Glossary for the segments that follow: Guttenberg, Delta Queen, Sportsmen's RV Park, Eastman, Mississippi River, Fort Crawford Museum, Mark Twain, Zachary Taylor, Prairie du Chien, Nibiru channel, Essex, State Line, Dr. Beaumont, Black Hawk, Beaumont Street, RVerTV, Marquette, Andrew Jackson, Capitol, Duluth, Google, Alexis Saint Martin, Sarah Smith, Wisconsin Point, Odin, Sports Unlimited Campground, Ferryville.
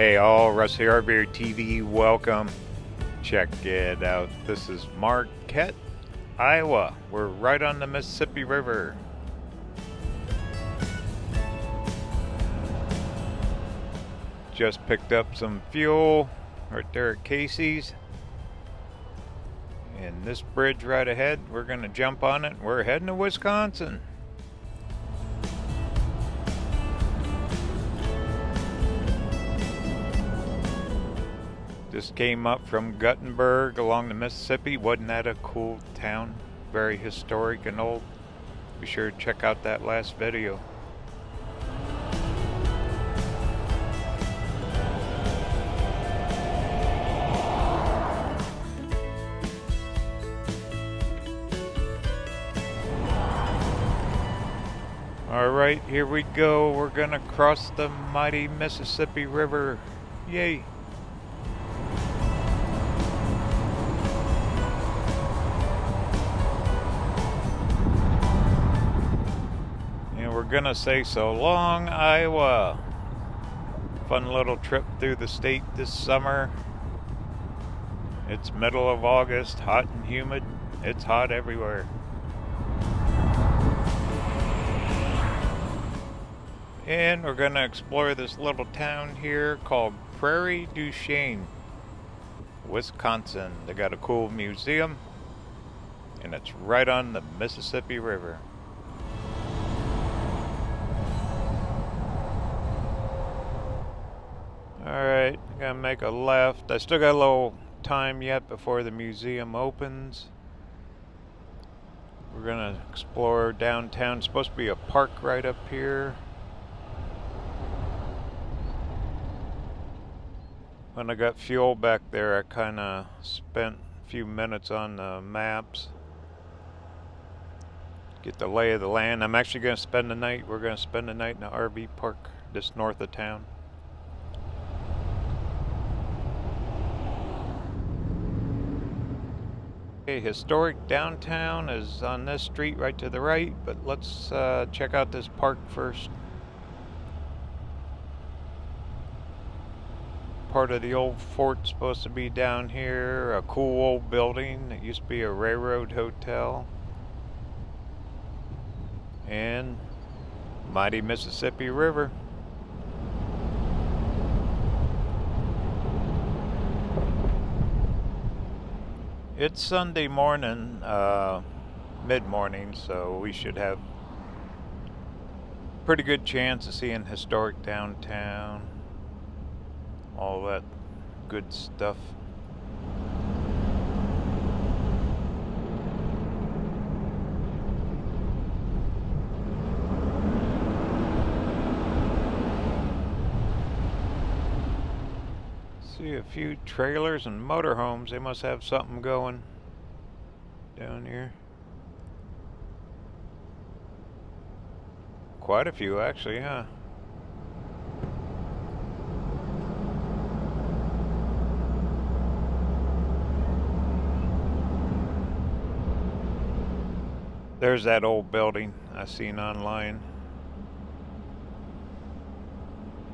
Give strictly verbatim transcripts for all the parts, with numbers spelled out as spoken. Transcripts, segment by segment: Hey all, Russell Arby T V, welcome. Check it out. This is Marquette, Iowa. We're right on the Mississippi River. Just picked up some fuel right there at Casey's. And this bridge right ahead, we're gonna jump on it. We're heading to Wisconsin. Just came up from Guttenberg along the Mississippi. Wasn't that a cool town? Very historic and old. Be sure to check out that last video. All right, here we go. We're gonna cross the mighty Mississippi River. Yay! Gonna say so long, Iowa. Fun little trip through the state this summer. It's middle of August, hot and humid. It's hot everywhere. And we're gonna explore this little town here called Prairie du Chien, Wisconsin. They got a cool museum and it's right on the Mississippi River. Alright, I'm gonna make a left. I still got a little time yet before the museum opens. We're gonna explore downtown. It's supposed to be a park right up here. When I got fuel back there, I kinda spent a few minutes on the maps. Get the lay of the land. I'm actually gonna spend the night. We're gonna spend the night in an R V park just north of town. Historic downtown is on this street right to the right, but let's uh, check out this park first. Part of the old fort's supposed to be down here, a cool old building. It used to be a railroad hotel. And mighty Mississippi River. It's Sunday morning, uh, mid-morning, so we should have a pretty good chance of seeing historic downtown, all that good stuff. See a few trailers and motorhomes. They must have something going down here. Quite a few, actually, huh? There's that old building I seen online.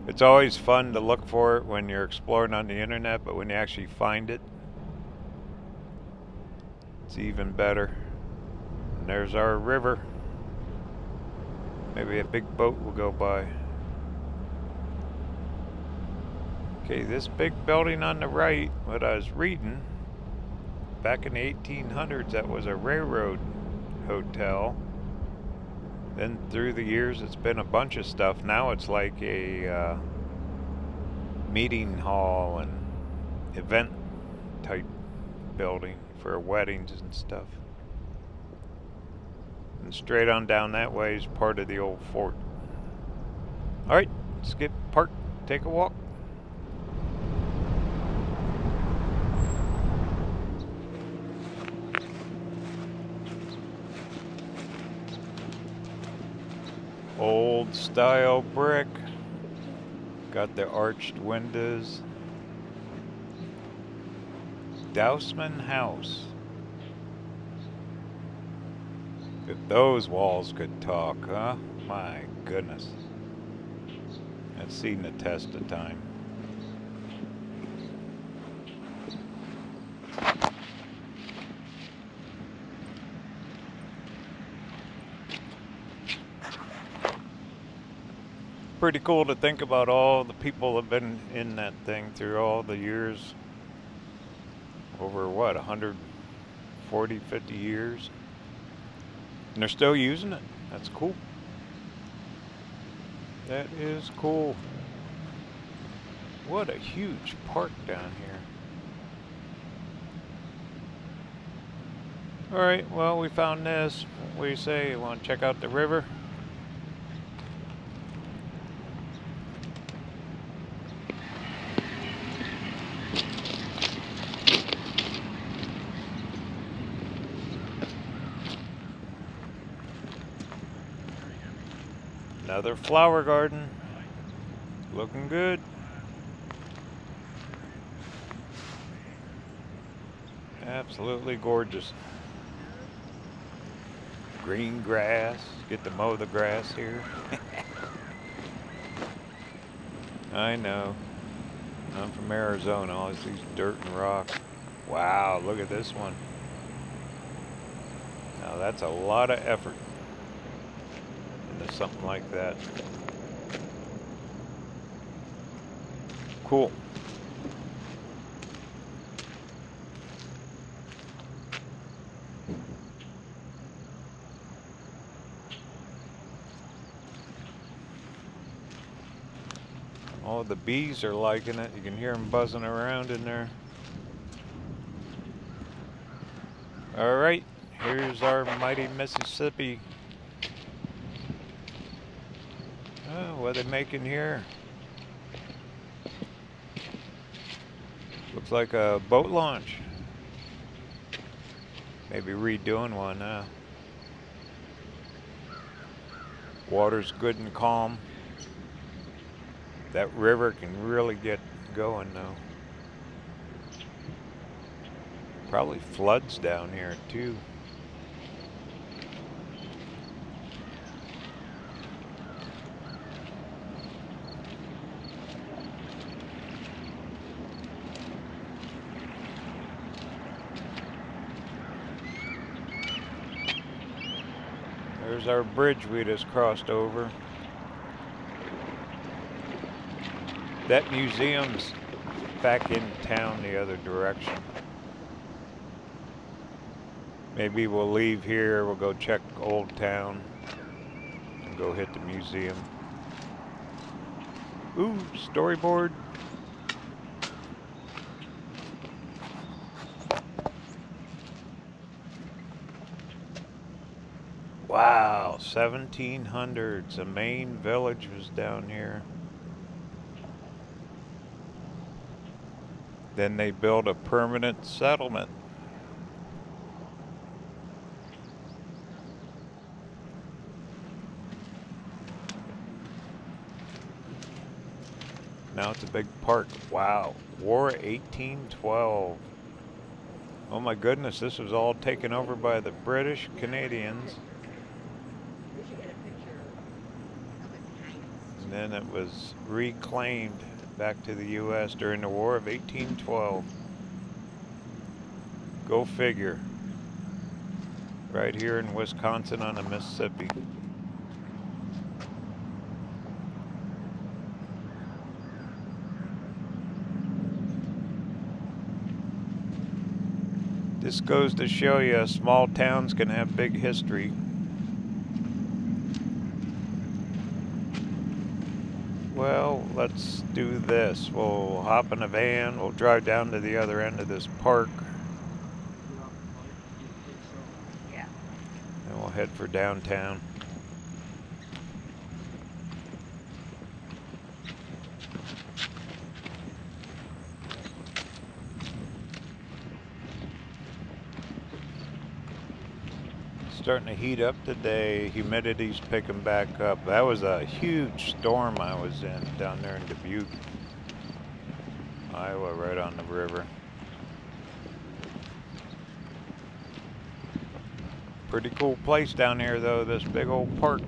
It's always fun to look for it when you're exploring on the internet, but when you actually find it, it's even better. And there's our river. Maybe a big boat will go by. Okay, this big building on the right, what I was reading, back in the eighteen hundreds, that was a railroad hotel. Then through the years, it's been a bunch of stuff. Now it's like a uh, meeting hall and event type building for weddings and stuff. And straight on down that way is part of the old fort. All right, let's get parked, take a walk. Old style brick. Got the arched windows. Dousman House. If those walls could talk, huh? My goodness. It's seen the test of time. pretty cool to think about all the people that have been in that thing through all the years. Over what, one hundred forty, fifty years? And they're still using it. That's cool. That is cool. What a huge park down here. Alright, well, we found this. What do you say? You want to check out the river? Another flower garden. Looking good. Absolutely gorgeous. Green grass. Get to mow the grass here. I know. I'm from Arizona. Always these dirt and rock. Wow, look at this one. Now that's a lot of effort into something like that. Cool. Oh, the bees are liking it. You can hear them buzzing around in there. All right, here's our mighty Mississippi. Oh, what are they making here? Looks like a boat launch. Maybe redoing one now. Water's good and calm. That river can really get going though. Probably floods down here too. There's our bridge we just crossed over. That museum's back in town the other direction. Maybe we'll leave here, we'll go check Old Town, and go hit the museum. Ooh, storyboard. Wow, seventeen hundreds, the main village was down here. Then they built a permanent settlement. Now it's a big park. Wow. War eighteen twelve. Oh my goodness, this was all taken over by the British Canadians. And then it was reclaimed back to the U S during the War of eighteen twelve. Go figure. Right here in Wisconsin on the Mississippi. This goes to show you small towns can have big history. Well, let's do this. We'll hop in a van. We'll drive down to the other end of this park. Yeah. And we'll head for downtown. Starting to heat up today. Humidity's picking back up. That was a huge storm I was in down there in Dubuque, Iowa, right on the river. Pretty cool place down here though, this big old park.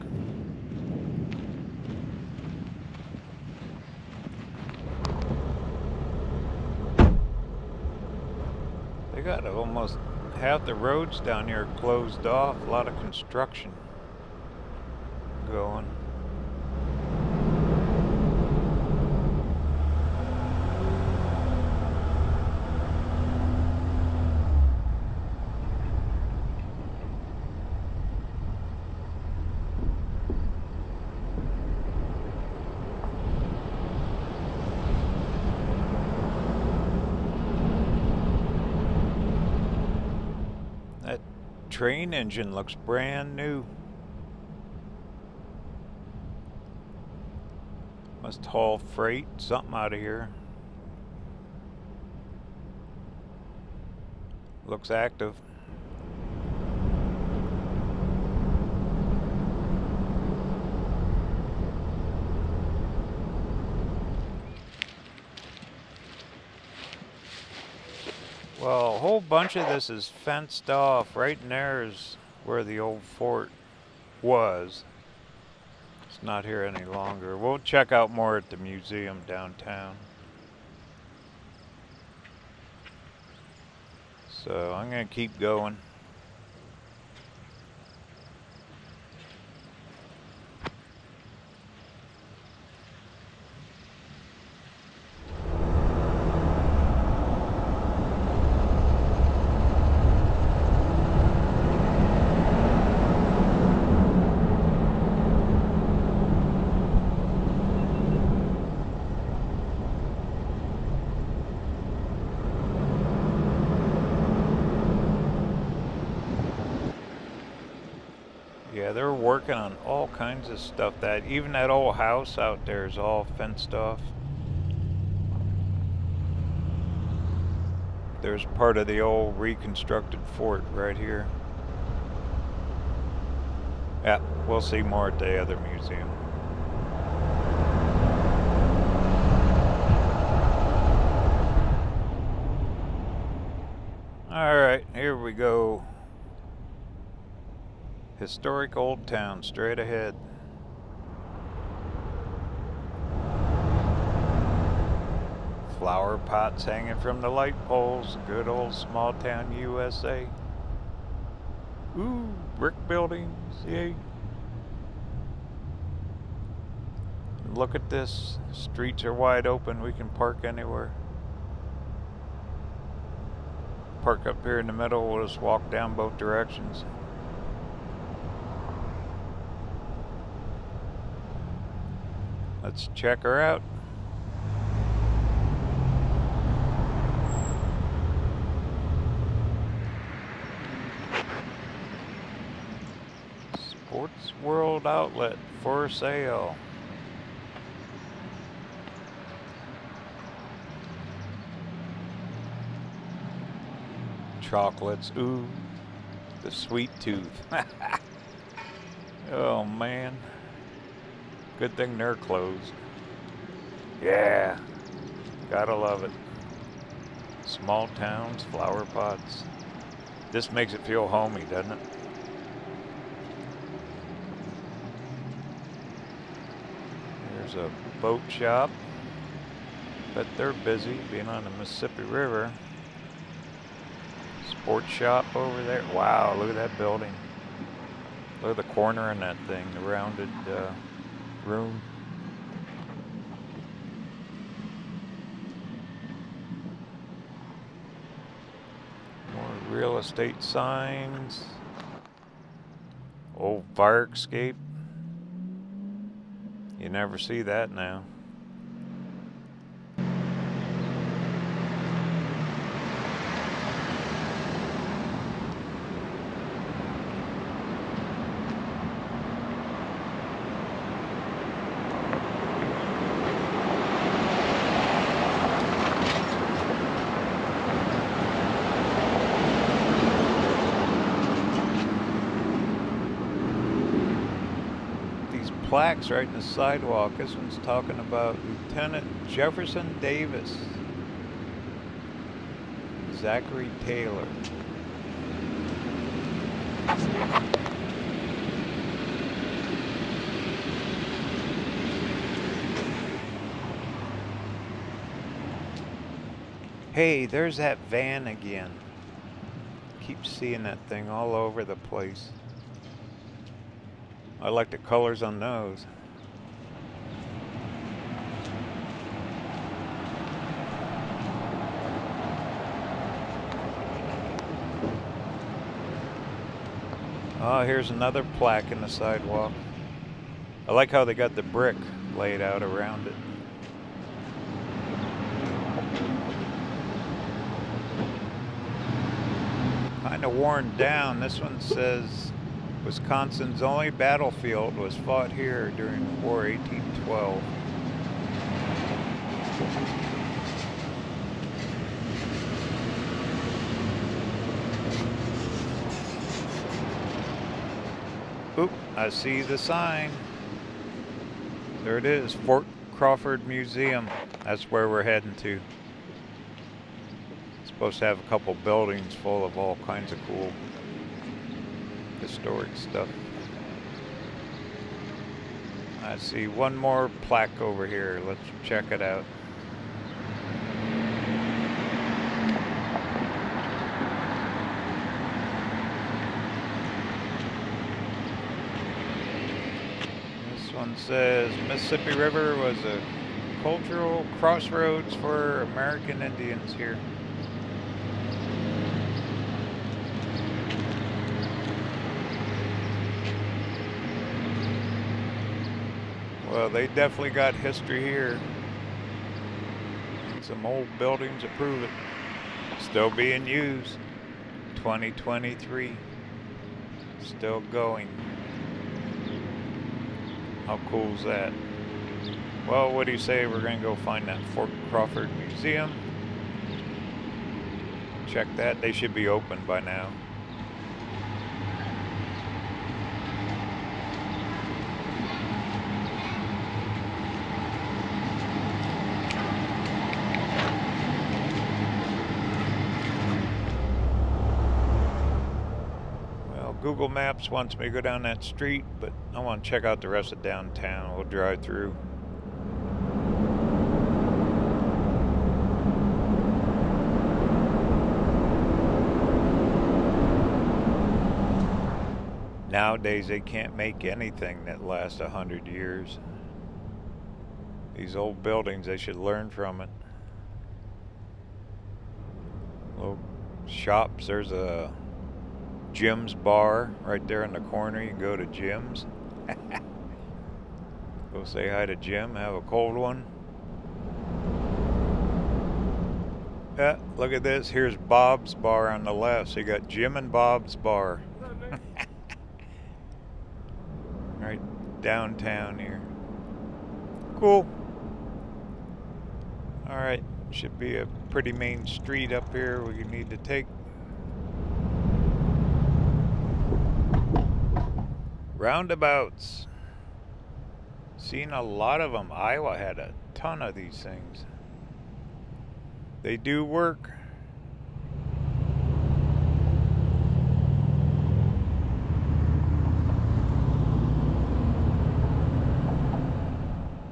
They got almost half the roads down here closed off. A lot of construction going. train engine looks brand new. Must haul freight, something out of here. Looks active. Well, a whole bunch of this is fenced off. Right in there is where the old fort was. It's not here any longer. We'll check out more at the museum downtown. So I'm going to keep going. Yeah, they're working on all kinds of stuff. That even that old house out there is all fenced off. There's part of the old reconstructed fort right here. Yeah, we'll see more at the other museum. All right, here we go. Historic Old Town, straight ahead. Flower pots hanging from the light poles. Good old small town U S A. Ooh, brick buildings, yay. Look at this. Streets are wide open. We can park anywhere. Park up here in the middle. We'll just walk down both directions. Let's check her out. Sports World Outlet for sale. Chocolates, ooh, the sweet tooth. Oh man. Good thing they're closed. Yeah, gotta love it. Small towns, flower pots. This makes it feel homey, doesn't it? There's a boat shop, but they're busy being on the Mississippi River. Sports shop over there. Wow, look at that building. Look at the corner in that thing, the rounded uh, room. More real estate signs. Old fire escape. You never see that now. Plaques right in the sidewalk. This one's talking about Lieutenant Jefferson Davis, Zachary Taylor. Hey, there's that van again. Keep seeing that thing all over the place. I like the colors on those. Oh, here's another plaque in the sidewalk. I like how they got the brick laid out around it. kind of worn down. This one says Wisconsin's only battlefield was fought here during the war eighteen twelve. Oop, I see the sign. There it is, Fort Crawford Museum. That's where we're heading to. It's supposed to have a couple buildings full of all kinds of cool historic stuff. I see one more plaque over here. Let's check it out. Says Mississippi River was a cultural crossroads for American Indians here. Well, they definitely got history here. And some old buildings to prove it. Still being used. twenty twenty-three. Still going. How cool is that? Well, what do you say we're going to go find that Fort Crawford Museum? Check that. They should be open by now. Google Maps wants me to go down that street, but I want to check out the rest of downtown. We'll drive through. Nowadays, they can't make anything that lasts a hundred years. These old buildings, they should learn from it. Little shops, there's a Jim's Bar right there in the corner. You can go to Jim's. Go say hi to Jim, have a cold one. Yeah, look at this. Here's Bob's Bar on the left. So you got Jim and Bob's Bar. Right downtown here. Cool. Alright, should be a pretty main street up here we need to take. Roundabouts. Seen a lot of them. Iowa had a ton of these things. They do work.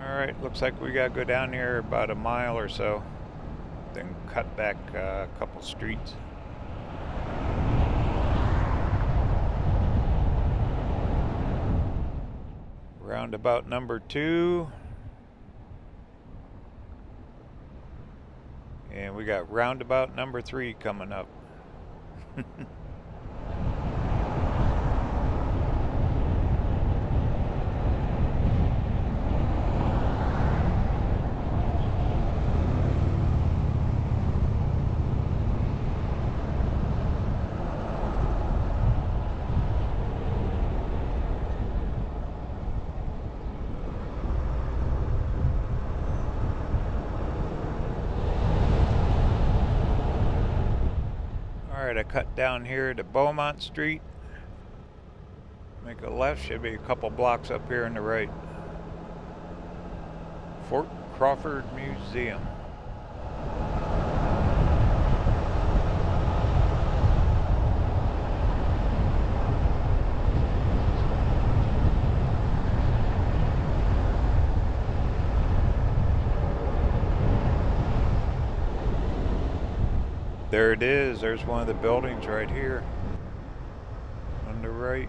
Alright, looks like we gotta go down here about a mile or so. Then cut back uh, a couple streets. Roundabout number two. And we got roundabout number three coming up. Alright, I cut down here to Beaumont Street. Make a left, should be a couple blocks up here on the right. Fort Crawford Museum. There it is. There's one of the buildings right here on the right.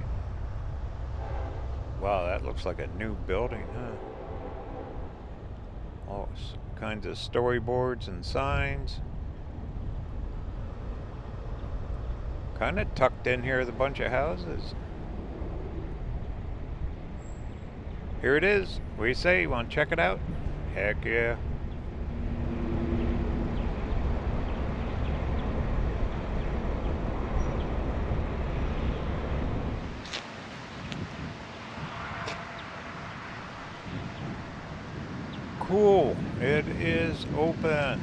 Wow, that looks like a new building, huh? All kinds of storyboards and signs. Kind of tucked in here with a bunch of houses. Here it is. What do you say? You want to check it out? Heck yeah. cool. It is open.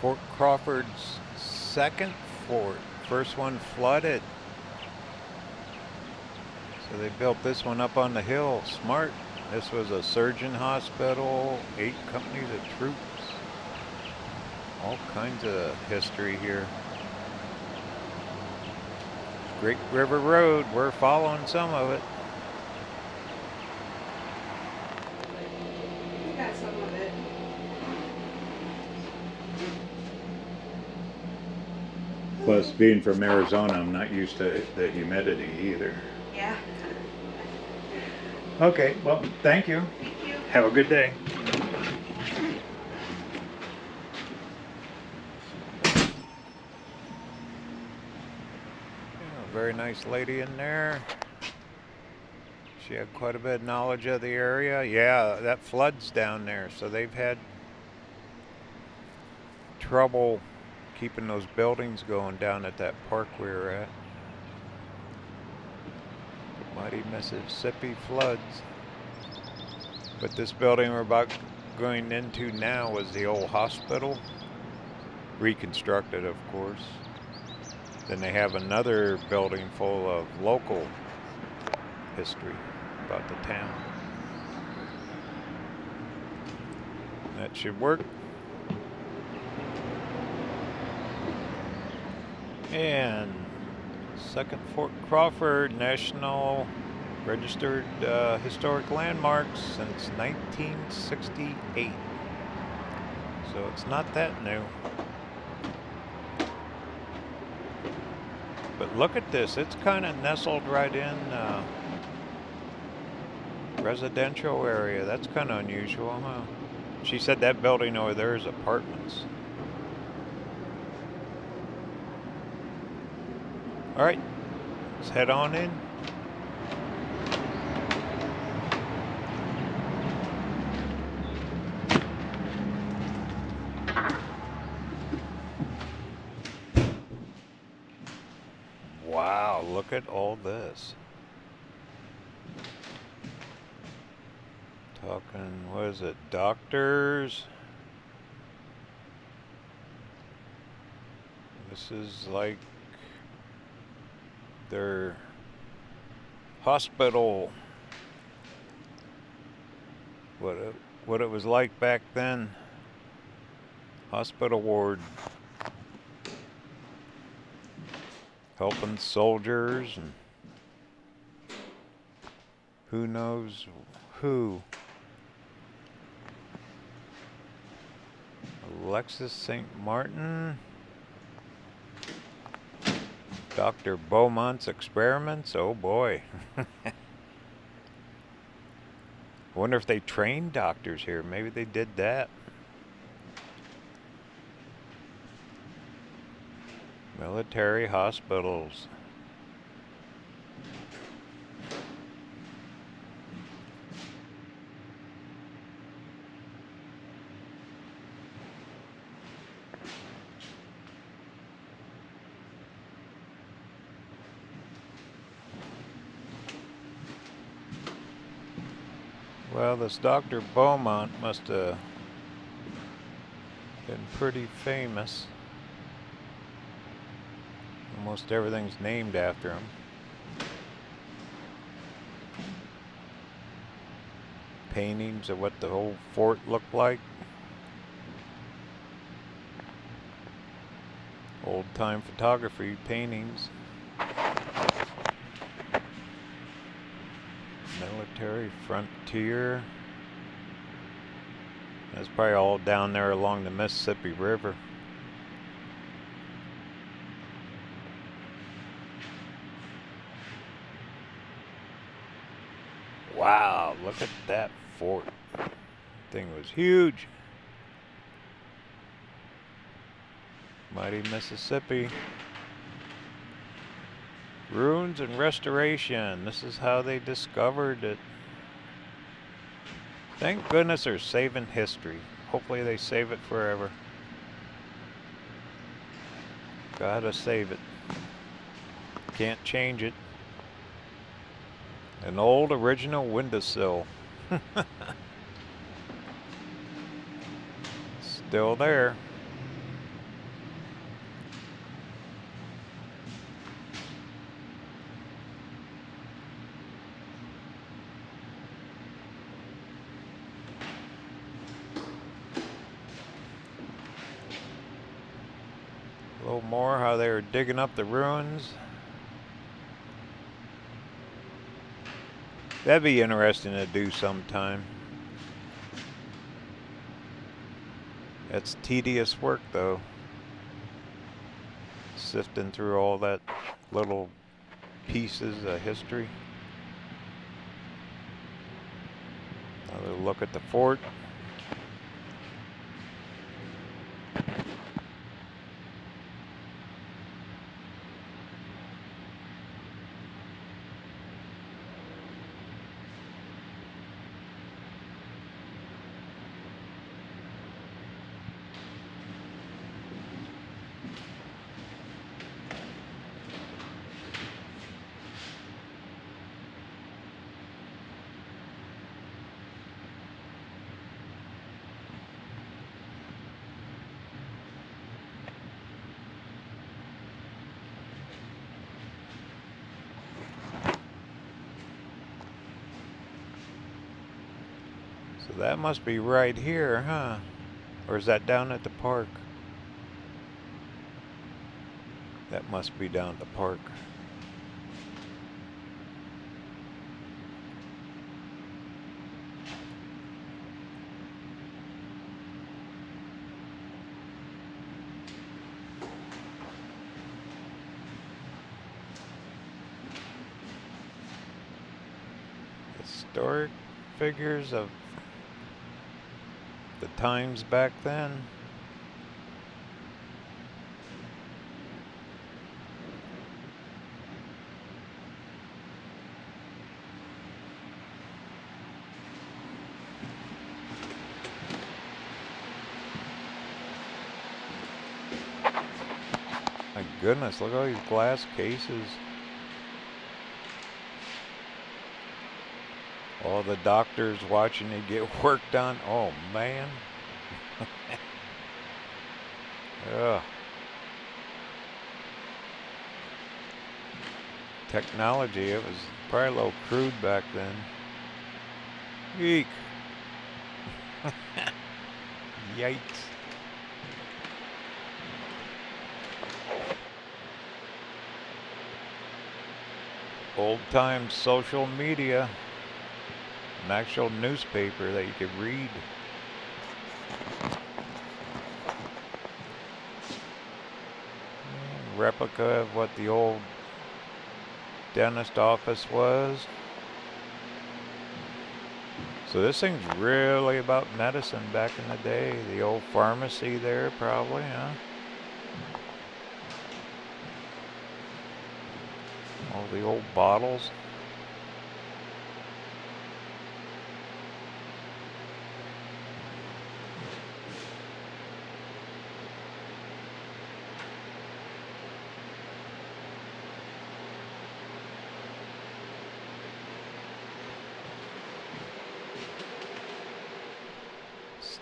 Fort Crawford's second fort. First one flooded. So they built this one up on the hill. Smart. This was a surgeon hospital, eight companies of troops. All kinds of history here. Great River Road. We're following some of it. We got some of it. Plus, being from Arizona, I'm not used to the humidity either. Yeah. Okay, well, thank you. Thank you. Have a good day. Yeah, very nice lady in there. She had quite a bit of knowledge of the area. Yeah, that flood's down there, so they've had trouble keeping those buildings going down at that park we were at. Mighty Mississippi floods. But this building we're about going into now was the old hospital, reconstructed of course. Then they have another building full of local history about the town. That should work. And second Fort Crawford, National Registered uh, Historic Landmarks since nineteen sixty-eight. So it's not that new. But look at this, it's kind of nestled right in uh, residential area. That's kind of unusual, huh? She said that building over there is apartments. All right, let's head on in. Wow, look at all this. Talking, what is it, doctors? This is like their hospital, what it, what it was like back then, hospital ward, helping soldiers and who knows who. Alexis Saint Martin, Doctor Beaumont's experiments, oh boy. I wonder if they trained doctors here. Maybe they did that. Military hospitals. Well, this Doctor Beaumont must have been pretty famous. Almost everything's named after him. Paintings of what the whole fort looked like. Old-time photography paintings. Military frontier. That's probably all down there along the Mississippi River. Wow, look at that fort. That thing was huge. Mighty Mississippi. Ruins and restoration. This is how they discovered it. Thank goodness they're saving history. Hopefully they save it forever. Gotta save it. can't change it. An old original windowsill. Still there. A little more how they were digging up the ruins. That'd be interesting to do sometime. That's tedious work though. Sifting through all that little pieces of history. Another look at the fort. That must be right here, huh? Or is that down at the park? That must be down at the park. Historic figures of the times back then. My goodness, look at all these glass cases. All the doctors watching it get work done. Oh, man. Ugh. Technology, it was probably a little crude back then. Geek. Yikes. Old-time social media. An actual newspaper that you could read. And replica of what the old dentist office was. So this thing's really about medicine back in the day. The old pharmacy there probably, huh? All the old bottles.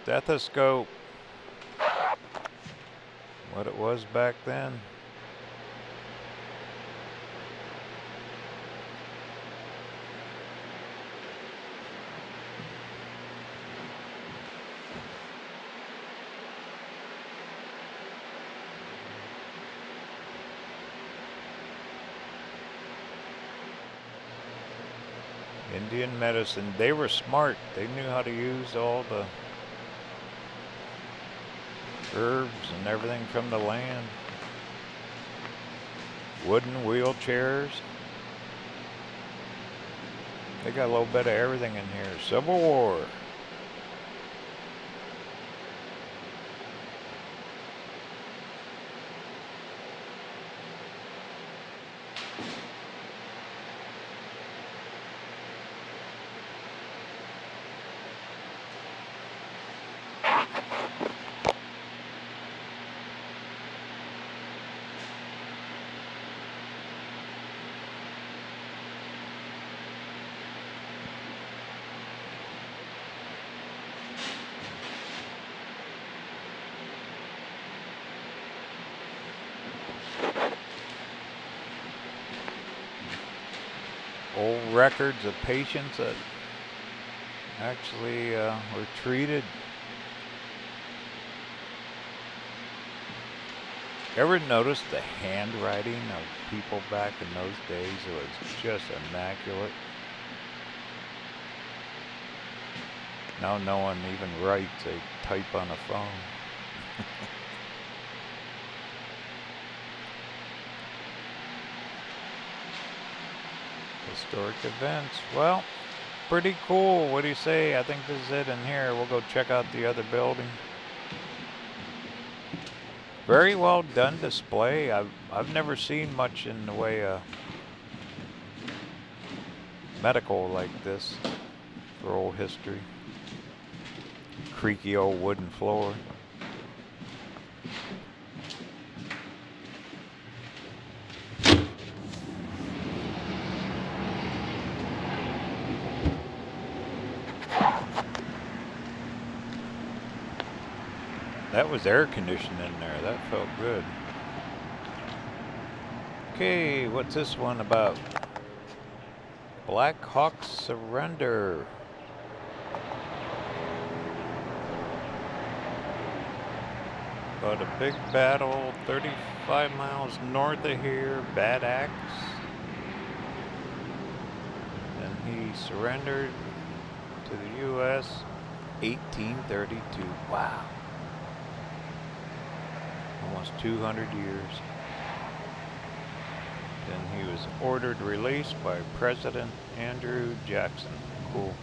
Stethoscope. What it was back then. Indian medicine. They were smart. They knew how to use all the herbs and everything from the land. Wooden wheelchairs. They got a little bit of everything in here. Civil War. old records of patients that actually uh, were treated. Ever noticed the handwriting of people back in those days? It was just immaculate. Now no one even writes, they type on a phone. Historic events. Well, pretty cool. What do you say? I think this is it in here. We'll go check out the other building. Very well done display. I've, I've never seen much in the way of medical like this for old history. Creaky old wooden floor. That was air conditioned in there. That felt good. Okay, what's this one about? Black Hawk surrender. But a big battle thirty-five miles north of here, Bad Axe. And he surrendered to the U S eighteen thirty-two. Wow. Almost two hundred years. Then he was ordered released by President Andrew Jackson. Cool.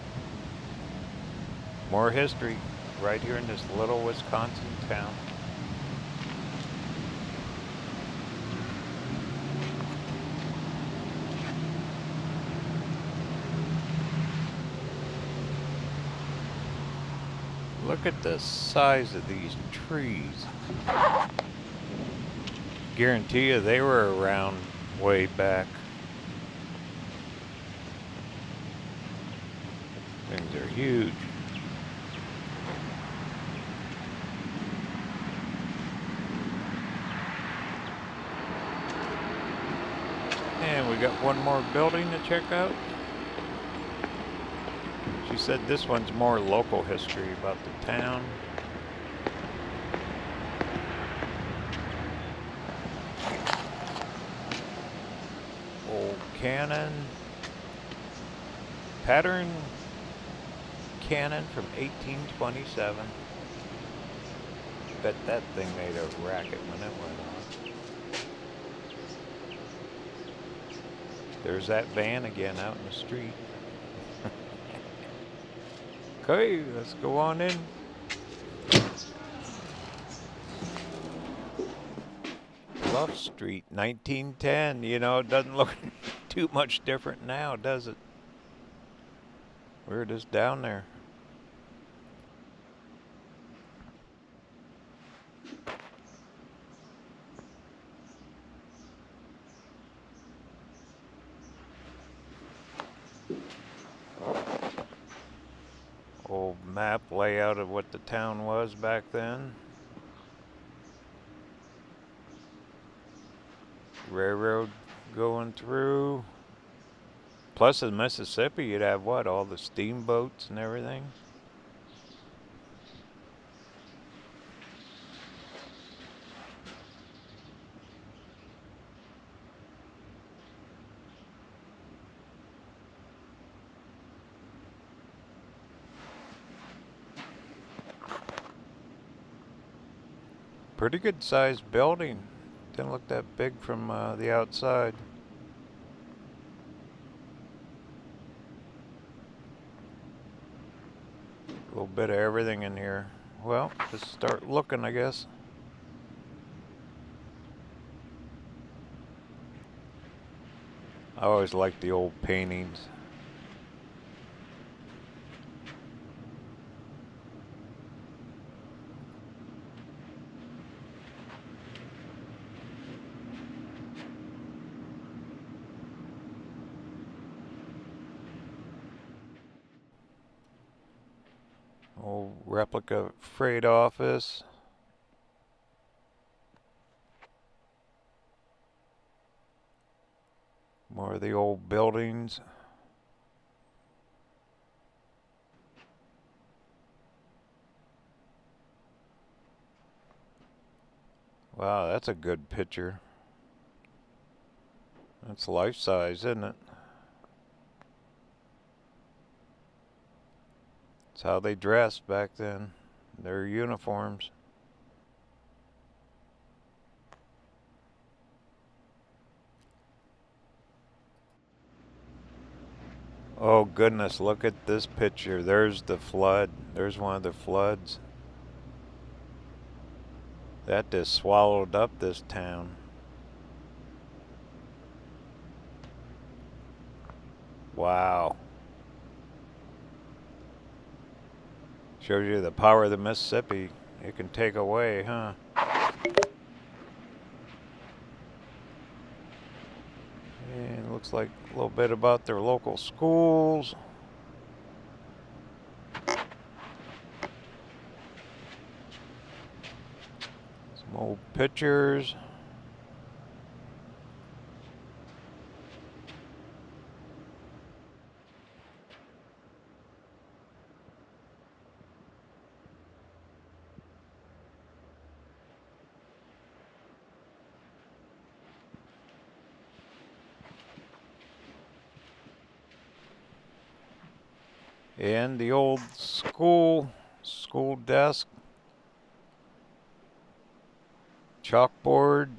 More history right here in this little Wisconsin town. Look at the size of these trees. Guarantee you they were around way back. Things are huge. And we got one more building to check out. She said this one's more local history about the town. Old cannon. Pattern cannon from eighteen twenty-seven. Bet that thing made a racket when it went off. There's that van again out in the street. Okay, let's go on in. Bluff Street, nineteen ten. You know, it doesn't look too much different now, does it? We're just down there. Old map layout of what the town was back then. Railroad going through. Plus in Mississippi you'd have what? All the steamboats and everything. Pretty good sized building. Didn't look that big from uh, the outside. A little bit of everything in here. Well, let's start looking, I guess. I always liked the old paintings. Old replica freight office. More of the old buildings. Wow, that's a good picture. That's life size, isn't it? It's how they dressed back then, their uniforms. Oh goodness, look at this picture. There's the flood. There's one of the floods. That just swallowed up this town. Wow. Shows you the power of the Mississippi. It can take away, huh? And looks like a little bit about their local schools. Some old pictures. And the old school, school desk, chalkboard.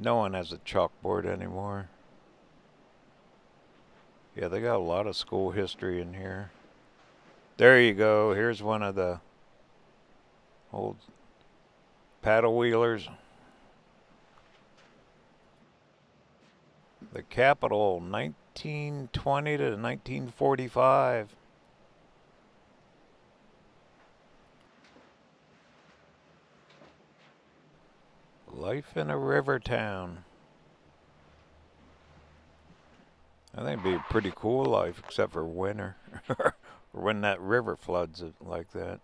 No one has a chalkboard anymore. Yeah, they got a lot of school history in here. There you go. Here's one of the old paddle wheelers. The Capitol, nineteen twenty to nineteen forty-five. Life in a river town. I think it'd be a pretty cool life, except for winter, or when that river floods it like that.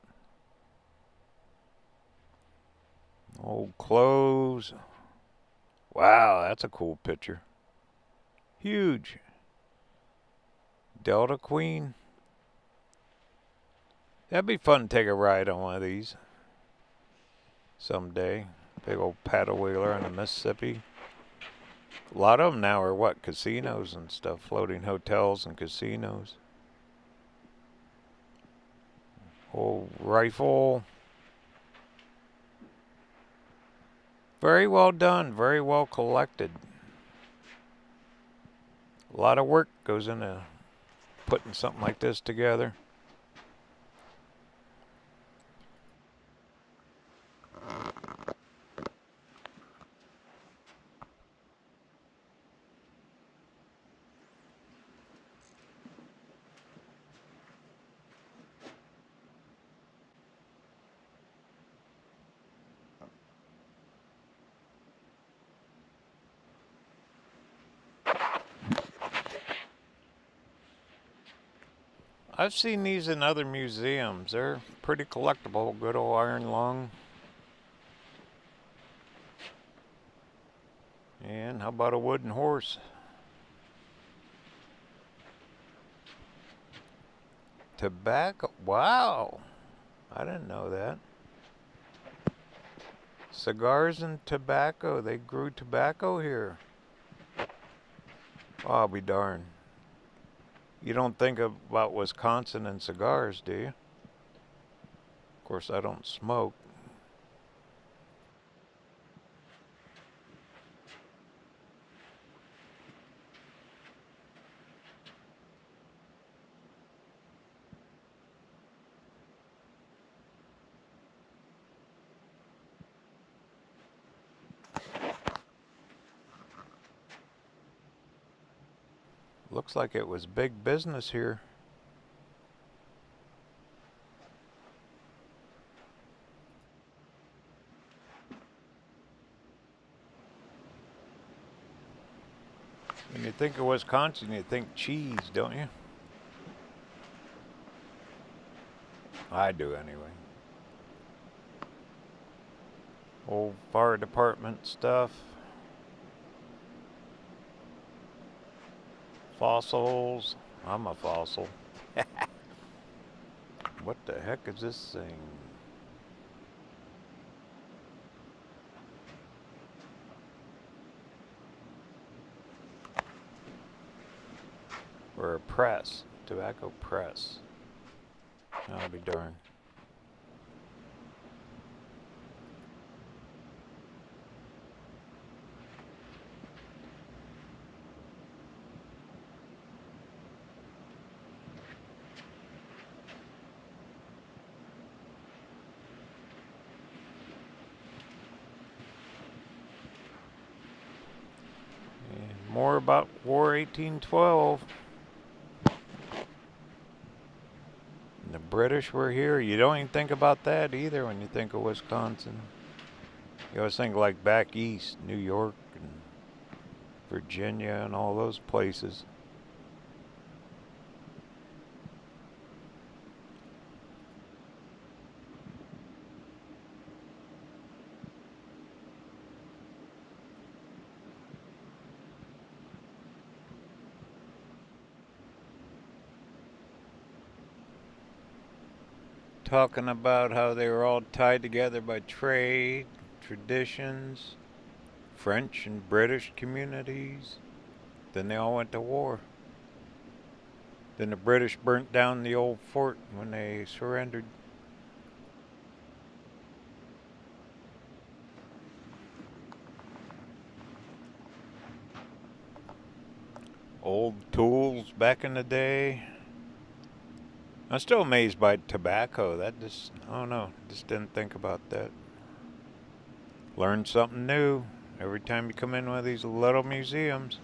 Old clothes. Wow, that's a cool picture. Huge. Delta Queen. That'd be fun to take a ride on one of these someday. Big old paddle wheeler on the Mississippi. A lot of them now are what? Casinos and stuff. Floating hotels and casinos. Old rifle. Very well done. Very well collected. A lot of work goes into putting something like this together. I've seen these in other museums. They're pretty collectible. Good old iron lung. And how about a wooden horse? Tobacco. Wow. I didn't know that. Cigars and tobacco. They grew tobacco here. Oh, I'll be darned. You don't think about Wisconsin and cigars, do you? Of course, I don't smoke. Looks like it was big business here. When you think of Wisconsin, you think cheese, don't you? I do anyway. Old fire department stuff. Fossils. I'm a fossil. What the heck is this thing? or a press, tobacco press. I'll be darned. More about War eighteen twelve. And the British were here. You don't even think about that either when you think of Wisconsin. You always think like back east, New York and Virginia and all those places. Talking about how they were all tied together by trade, traditions, French and British communities. Then they all went to war. Then the British burnt down the old fort when they surrendered. Old tools back in the day. I'm still amazed by tobacco. That just, I don't know, just didn't think about that. Learn something new every time you come in one of these little museums.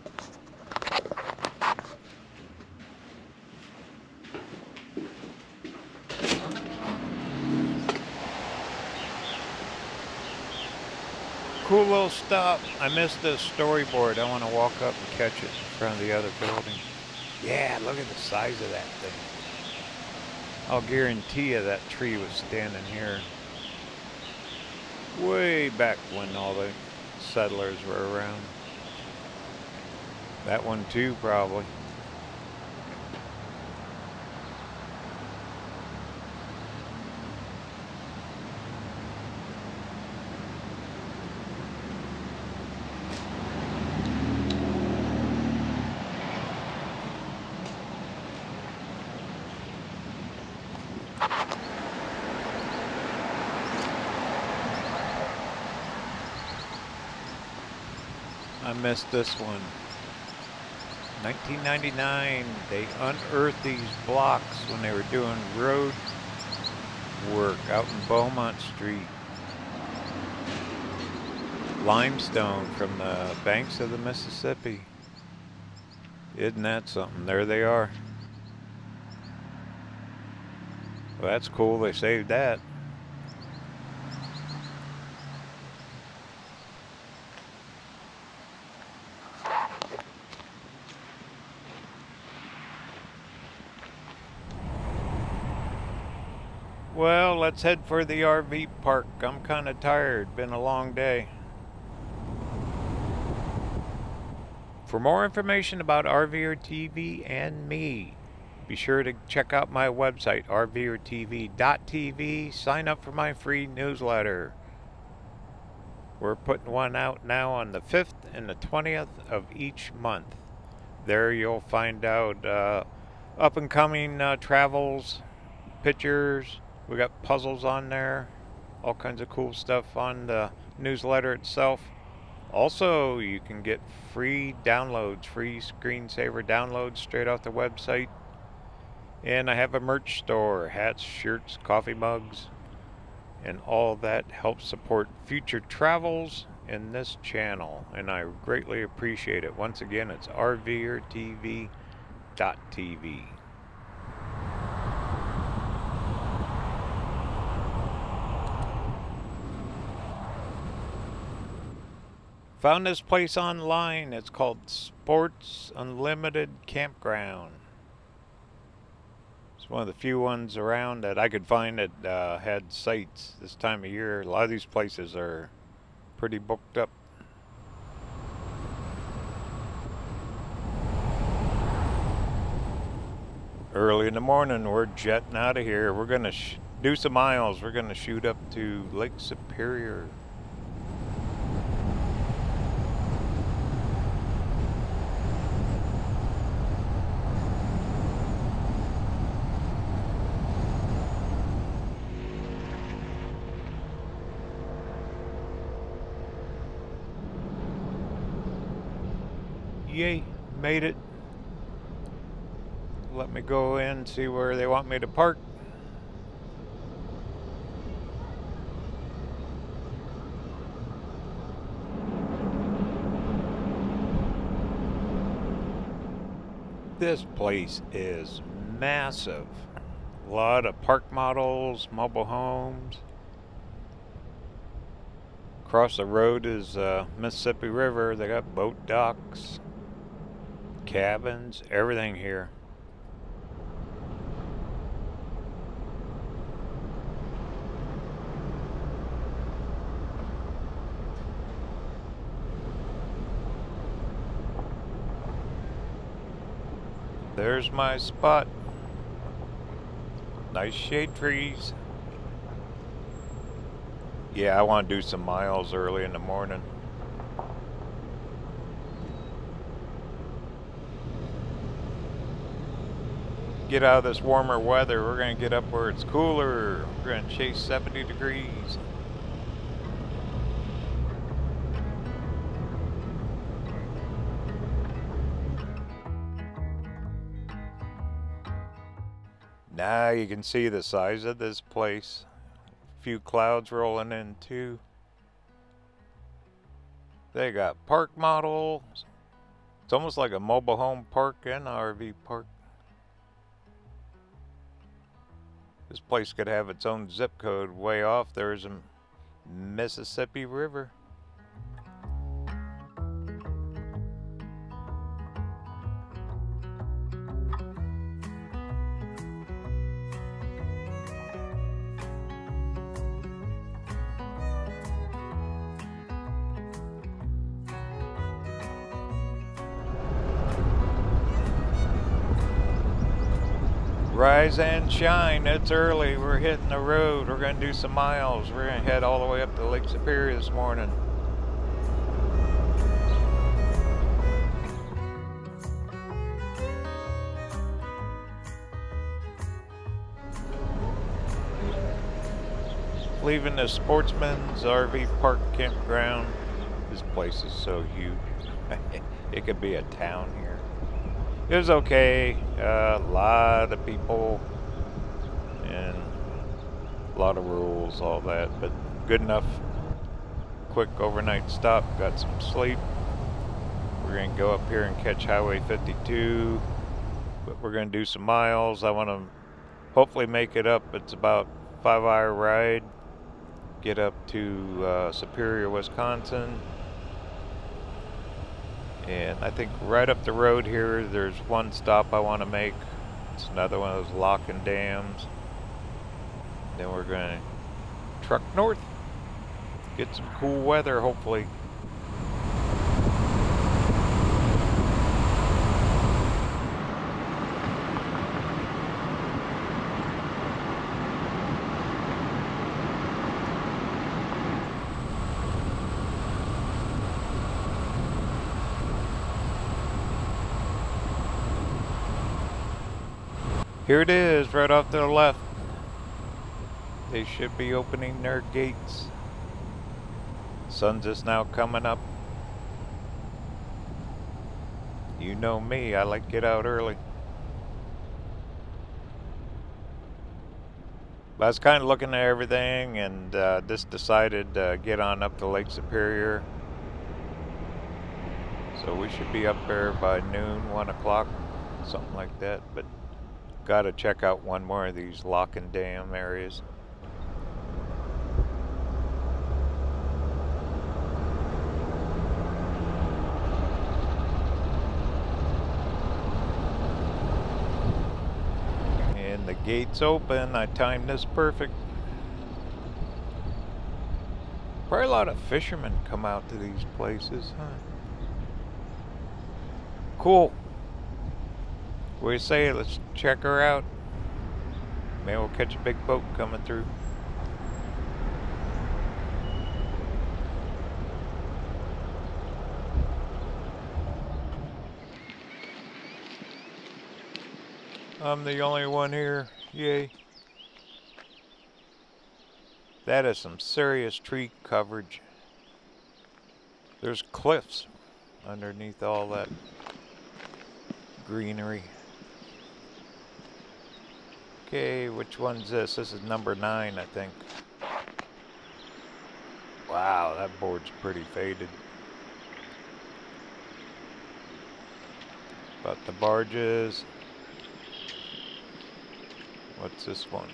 Cool little stop. I missed the storyboard. I want to walk up and catch it in front of the other building. Yeah, look at the size of that thing. I'll guarantee you that tree was standing here way back when all the settlers were around. That one too, probably. Missed this one. nineteen ninety-nine, they unearthed these blocks when they were doing road work out in Beaumont Street. Limestone from the banks of the Mississippi. Isn't that something? There they are. Well, that's cool. They saved that. Well, let's head for the R V park. I'm kind of tired. Been a long day. For more information about R V or T V and me, be sure to check out my website, R V or T V dot T V. Sign up for my free newsletter. We're putting one out now on the fifth and the twentieth of each month. There you'll find out uh, up-and-coming uh, travels, pictures. We got puzzles on there, all kinds of cool stuff on the newsletter itself. Also, you can get free downloads, free screensaver downloads straight off the website. And I have a merch store, hats, shirts, coffee mugs, and all that helps support future travels in this channel. And I greatly appreciate it. Once again, it's R V or T V dot T V. Found this place online. It's called Sports Unlimited Campground. It's one of the few ones around that I could find that uh, had sites this time of year. A lot of these places are pretty booked up. Early in the morning, we're jetting out of here. We're gonna sh do some miles. We're gonna shoot up to Lake Superior. fifty-eight, made it. Let me go in, see where they want me to park. This place is massive. A lot of park models, mobile homes. Across the road is uh, Mississippi River. They got boat docks, cabins, everything here. There's my spot. Nice shade trees. Yeah, I want to do some miles early in the morning. Get out of this warmer weather. We're going to get up where it's cooler. We're going to chase seventy degrees. Now you can see the size of this place. A few clouds rolling in too. They got park models. It's almost like a mobile home park and R V park. This place could have its own zip code. Way off there's a Mississippi River. Rise and shine, it's early, we're hitting the road, we're gonna do some miles, we're gonna head all the way up to Lake Superior this morning. Leaving the Sportsmen's R V Park campground. This place is so huge. It could be a town here. It was okay, uh, a lot of people and a lot of rules, all that, but good enough. Quick overnight stop, got some sleep. We're going to go up here and catch Highway fifty-two, but we're going to do some miles. I want to hopefully make it up. It's about a five hour ride, get up to uh, Superior, Wisconsin. And I think right up the road here, there's one stop I want to make. It's another one of those Lock and Dams. Then we're going to truck north. Get some cool weather, hopefully. Here it is, right off to the left. They should be opening their gates. Sun's just now coming up. You know me, I like to get out early. But I was kind of looking at everything and uh, just decided to uh, get on up to Lake Superior. So we should be up there by noon, one o'clock, something like that. But got to check out one more of these Lock and Dam areas. And the gate's open. I timed this perfect. Probably a lot of fishermen come out to these places, huh? Cool. We say let's check her out. Maybe we'll catch a big boat coming through. I'm the only one here. Yay. That is some serious tree coverage. There's cliffs underneath all that. greenery. Okay, which one's this? This is number nine, I think. Wow, that board's pretty faded. About the barges. What's this one?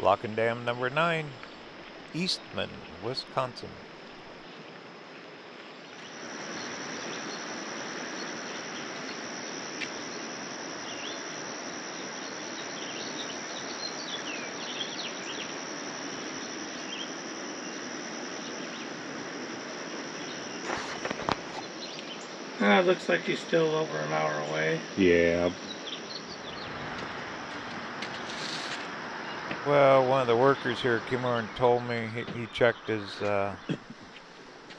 Lock and Dam number nine, Eastman, Wisconsin. Ah, it looks like he's still over an hour away. Yeah. Well, one of the workers here came over and told me he, he checked his uh,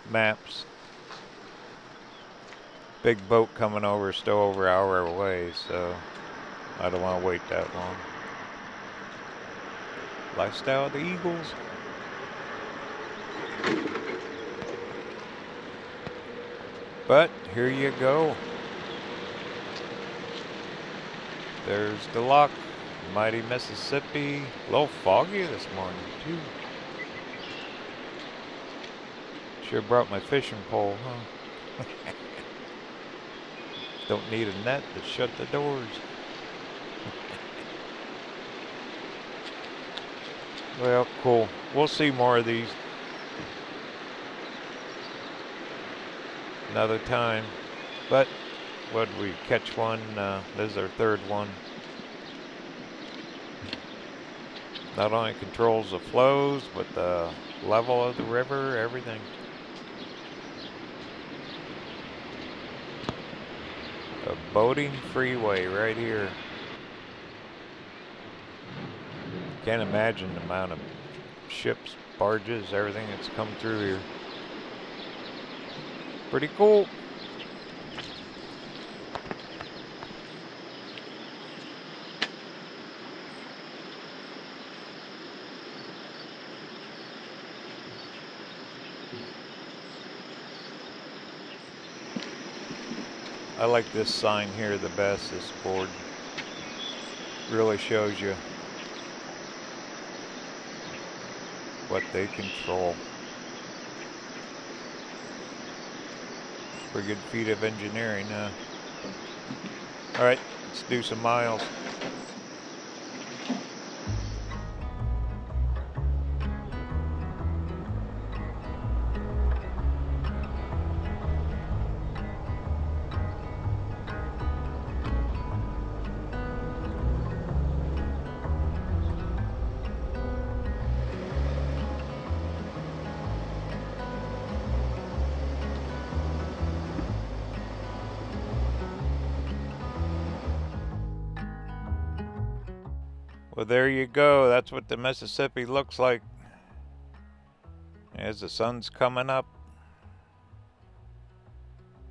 maps. Big boat coming over, still over an hour away, so I don't want to wait that long. Lifestyle of the Eagles. But here you go. There's the lock. Mighty Mississippi. A little foggy this morning, too. Should have brought my fishing pole, huh? Don't need a net to shut the doors. Well, cool. We'll see more of these another time. But, what did we catch one? Uh, this is our third one. Not only controls the flows, but the level of the river, everything. A boating freeway right here. Can't imagine the amount of ships, barges, everything that's come through here. Pretty cool. I like this sign here the best. This board really shows you what they control. Pretty good feat of engineering, huh? All right, let's do some miles. Well, there you go. That's what the Mississippi looks like as the sun's coming up.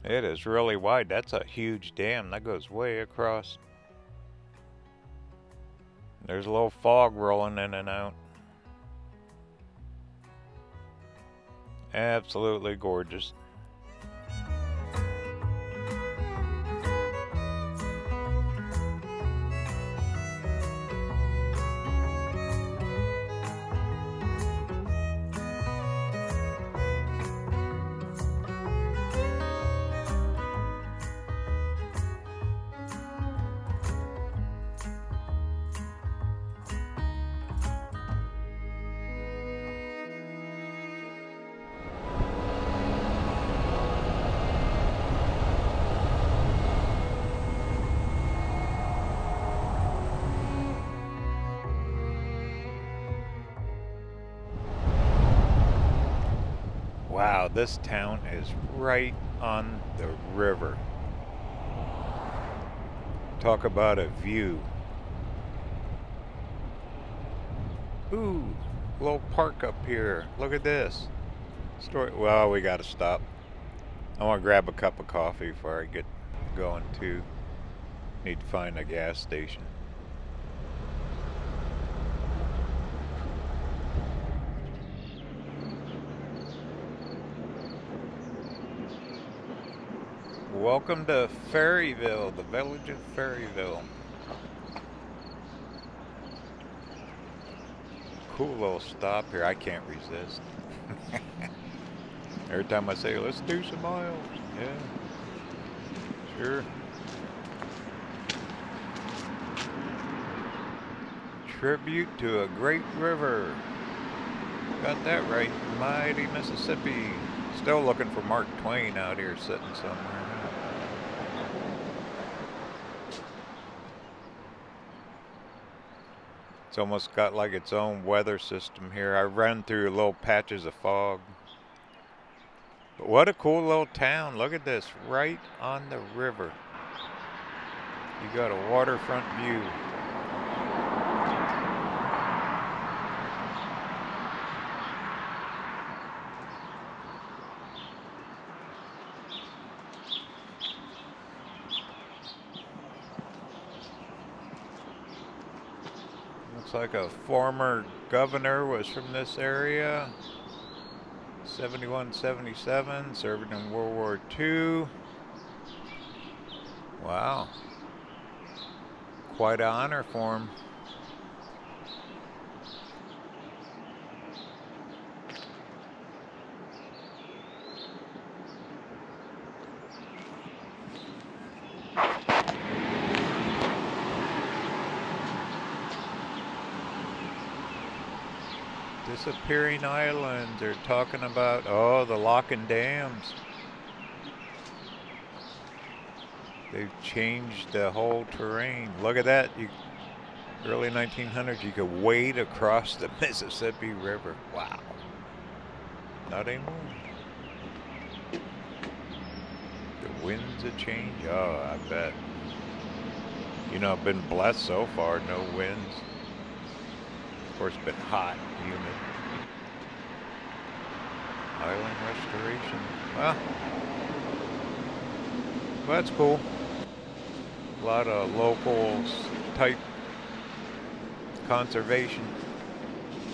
It is really wide. That's a huge dam. That goes way across. There's a little fog rolling in and out. Absolutely gorgeous. Wow, this town is right on the river. Talk about a view. Ooh, little park up here. Look at this. Story. Well, we gotta stop. I wanna grab a cup of coffee before I get going too. Need to find a gas station. Welcome to Ferryville, the village of Ferryville. Cool little stop here. I can't resist. Every time I say, let's do some miles. Yeah, sure. Tribute to a great river. Got that right. Mighty Mississippi. Still looking for Mark Twain out here sitting somewhere. It's almost got like its own weather system here. I run through little patches of fog. But what a cool little town. Look at this, right on the river. You got a waterfront view. Looks like a former governor was from this area, seventy-one seventy-seven, serving in World War Two. Wow, quite an honor for him. Disappearing islands. They're talking about, oh, the lock and dams. They've changed the whole terrain. Look at that. You, early nineteen hundreds, you could wade across the Mississippi River. Wow. Not anymore. The winds of change. Oh, I bet. You know, I've been blessed so far. No winds. Of course, it's been hot, humid. Island restoration. Well, that's cool. A lot of local type conservation.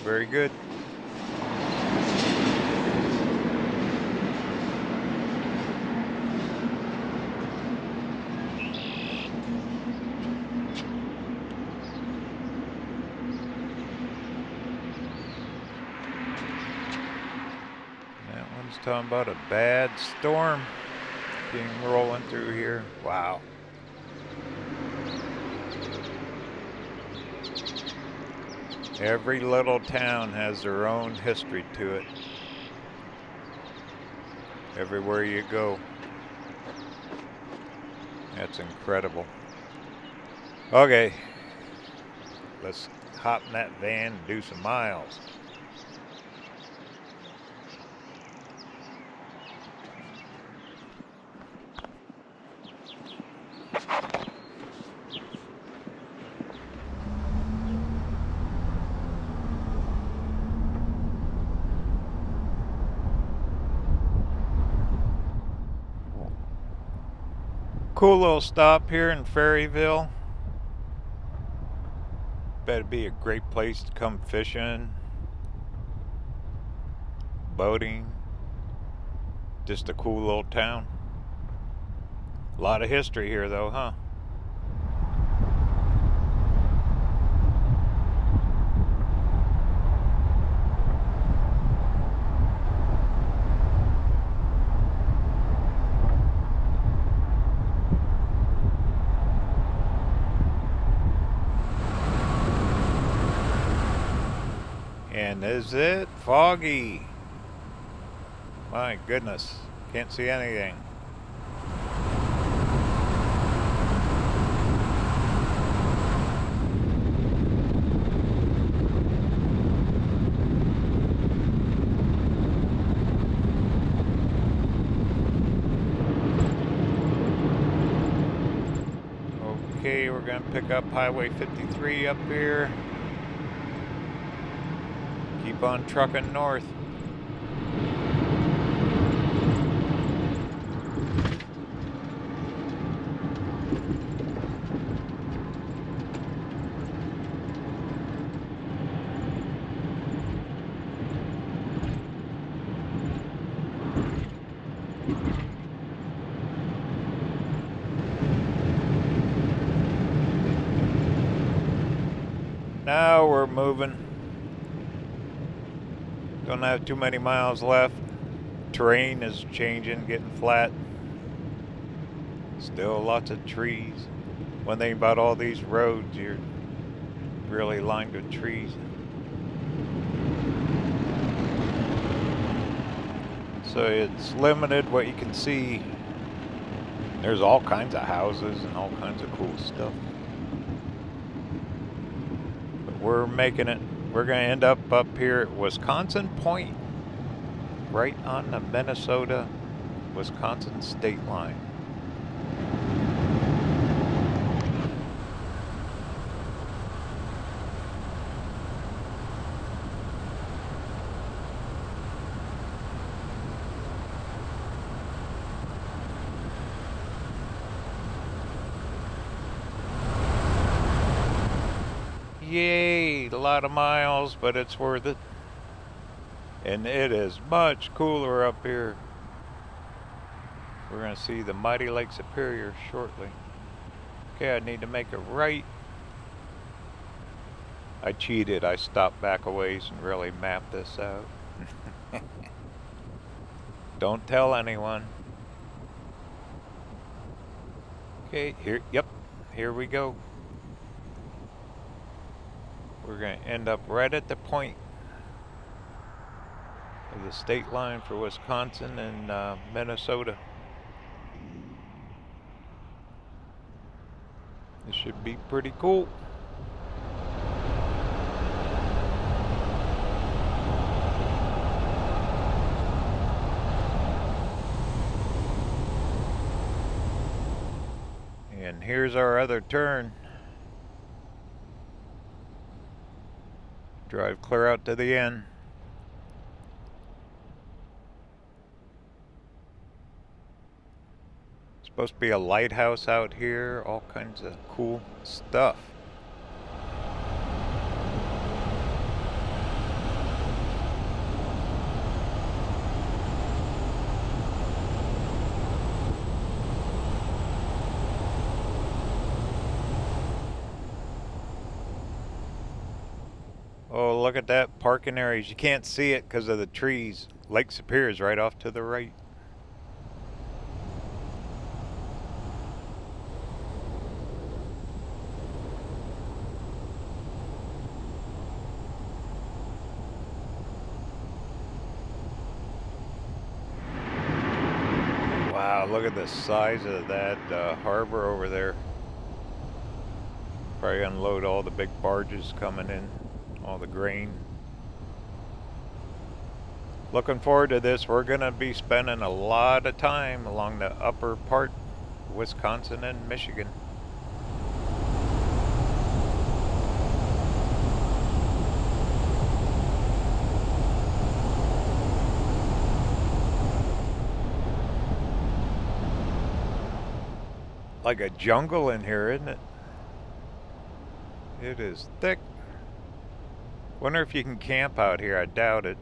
Very good. Talking about a bad storm being rolling through here. Wow. Every little town has their own history to it. Everywhere you go. That's incredible. Okay. Let's hop in that van and do some miles. Cool little stop here in Ferryville. Bet it'd be a great place to come fishing, boating. Just a cool little town. A lot of history here though, huh? Is it foggy? My goodness, can't see anything. Okay, we're gonna pick up Highway fifty-three up here. Keep on trucking north. go. We're moving. Don't have too many miles left. Terrain is changing, getting flat. Still lots of trees. One thing about all these roads, you're really lined with trees. So it's limited what you can see. There's all kinds of houses and all kinds of cool stuff. But we're making it. We're gonna end up up here at Wisconsin Point, right on the Minnesota-Wisconsin state line. Yay, a lot of miles, but it's worth it. And it is much cooler up here. We're gonna see the mighty Lake Superior shortly. Okay, I need to make a right. I cheated, I stopped back a ways and really mapped this out. Don't tell anyone. Okay, here, yep, here we go. We're going to end up right at the point of the state line for Wisconsin and uh, Minnesota. This should be pretty cool. And here's our other turn. Drive clear out to the end. It's supposed to be a lighthouse out here, all kinds of cool stuff. Oh, look at that, parking areas. You can't see it because of the trees. Lake Superior is right off to the right. Wow, look at the size of that uh, harbor over there. Probably unload all the big barges coming in. All the grain. Looking forward to this. We're gonna be spending a lot of time along the upper part of Wisconsin and Michigan. Like a jungle in here, isn't it? It is thick. Wonder if you can camp out here. I doubt it.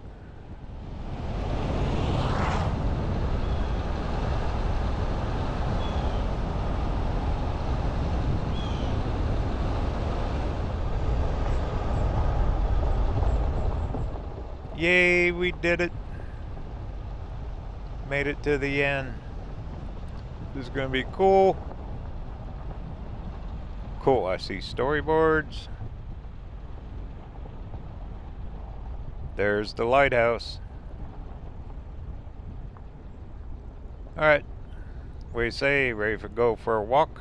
Yay, we did it. Made it to the end. This is gonna be cool. Cool, I see storyboards. There's the lighthouse. All right, we say ready for go for a walk.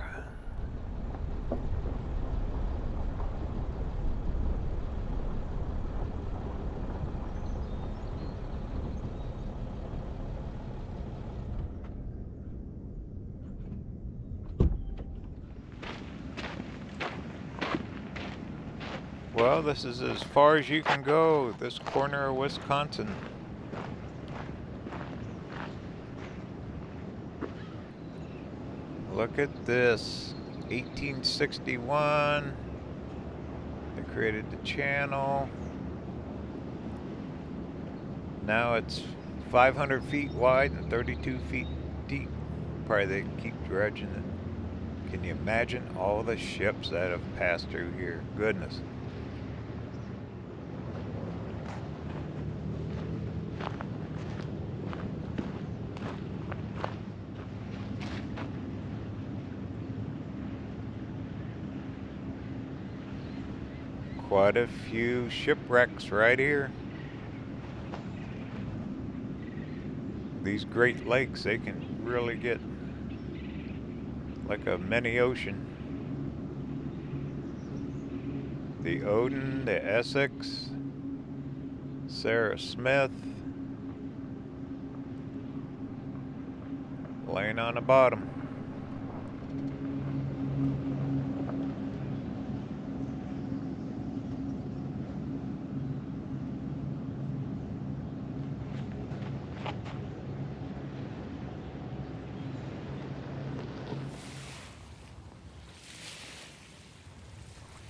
Well, this is as far as you can go, this corner of Wisconsin. Look at this, eighteen sixty-one, they created the channel. Now it's five hundred feet wide and thirty-two feet deep. Probably they keep dredging it. Can you imagine all the ships that have passed through here? Goodness. quite a few shipwrecks right here. These Great Lakes, they can really get like a mini ocean. The Odin, the Essex, Sarah Smith, laying on the bottom.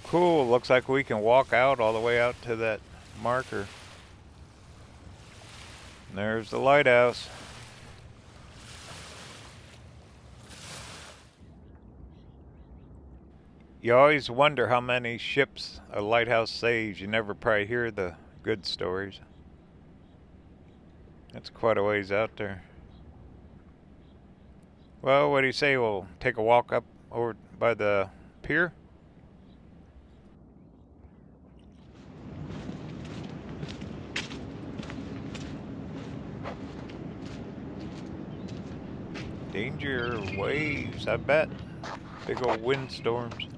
Cool, looks like we can walk out all the way out to that marker. And there's the lighthouse. You always wonder how many ships a lighthouse saves. You never probably hear the good stories. That's quite a ways out there. Well, what do you say? We'll take a walk up over by the pier. Danger waves, I bet. Big old windstorms.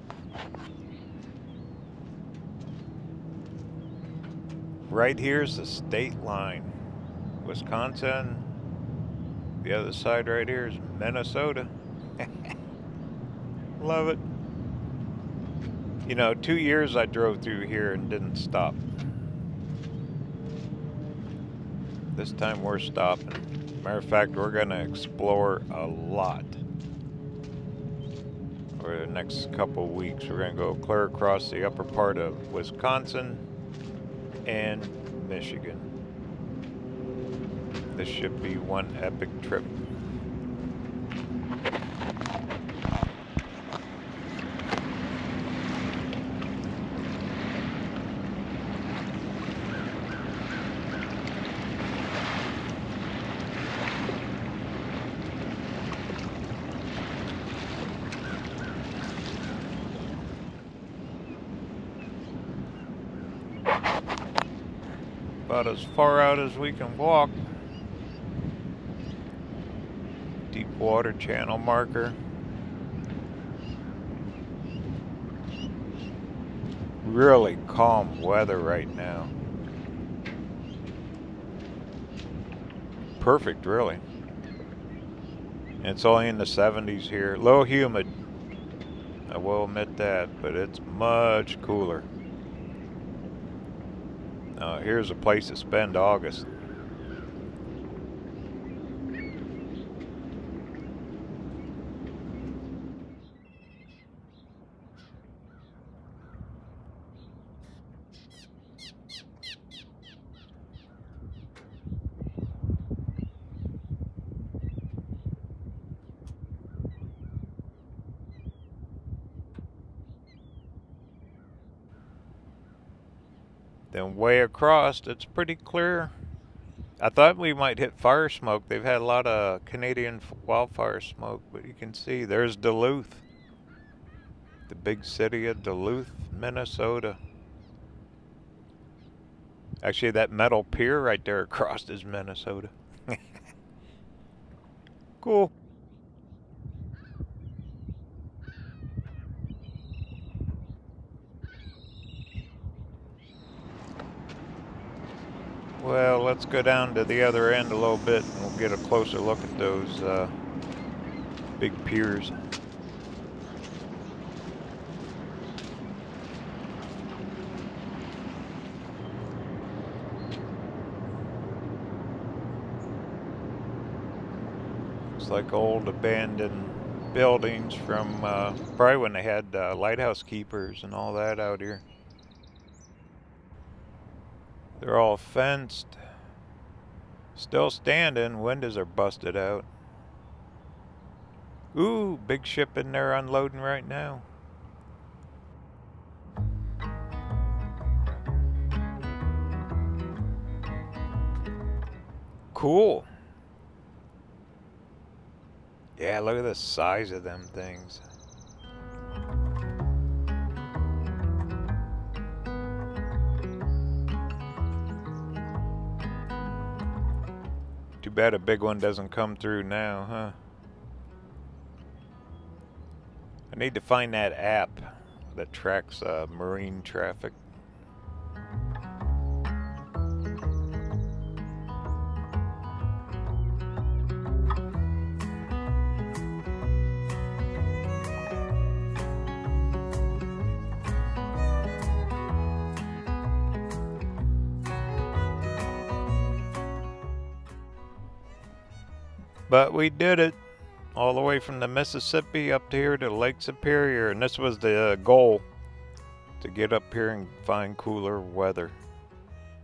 Right here's the state line. Wisconsin. The other side right here is Minnesota. Love it. You know, two years I drove through here and didn't stop. This time we're stopping. Matter of fact, we're gonna explore a lot over the next couple weeks. We're gonna go clear across the upper part of Wisconsin and Michigan. This should be one epic trip. About as far out as we can walk. Deep water channel marker. Really calm weather right now. Perfect, really. It's only in the seventies here. A little humid, I will admit that, but it's much cooler. Uh, here's a place to spend August. Then way across, it's pretty clear. I thought we might hit fire smoke. They've had a lot of Canadian wildfire smoke, but you can see there's Duluth. The big city of Duluth, Minnesota. Actually, that metal pier right there across is Minnesota. Cool. Well, let's go down to the other end a little bit and we'll get a closer look at those uh, big piers. Looks like old abandoned buildings from uh, probably when they had uh, lighthouse keepers and all that out here. They're all fenced, still standing, windows are busted out. Ooh, big ship in there unloading right now. Cool. Yeah, look at the size of them things. Too bad a big one doesn't come through now, huh? I need to find that app that tracks uh, marine traffic. But we did it, all the way from the Mississippi up here to Lake Superior, and this was the uh, goal, to get up here and find cooler weather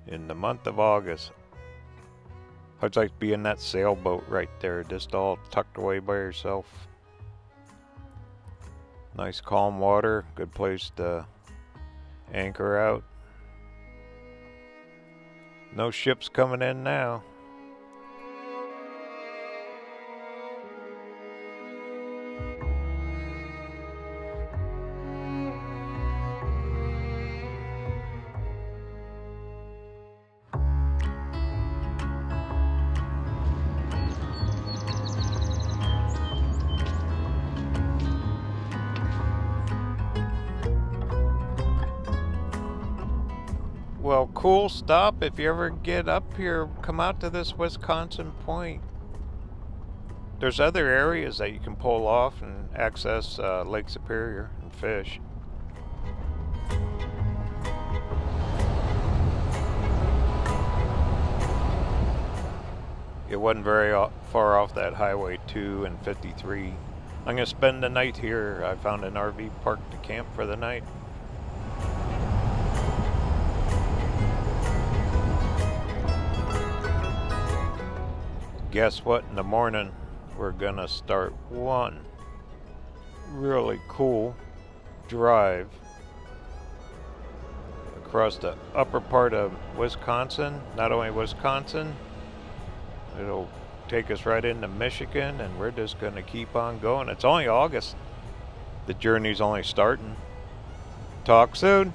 in the month of August. I'd like to be in that sailboat right there, just all tucked away by yourself. Nice calm water, good place to anchor out. No ships coming in now. Well, cool stop. If you ever get up here, come out to this Wisconsin Point. There's other areas that you can pull off and access uh, Lake Superior and fish. It wasn't very far off that Highway two and fifty-three. I'm going to spend the night here. I found an R V park to camp for the night. Guess what? In the morning, we're gonna start one really cool drive across the upper part of Wisconsin. Not only Wisconsin, it'll take us right into Michigan, and we're just gonna keep on going. It's only August. The journey's only starting. Talk soon.